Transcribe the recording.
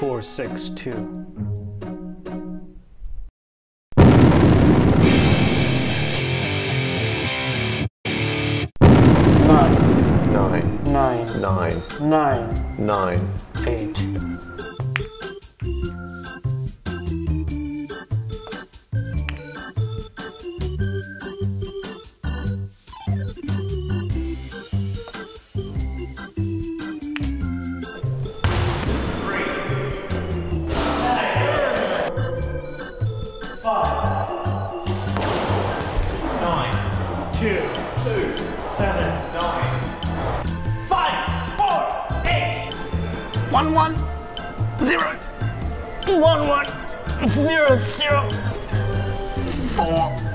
4, 6, 2. Nine. 8. 1, 1, 0, 1, 1, 0, 0, 4.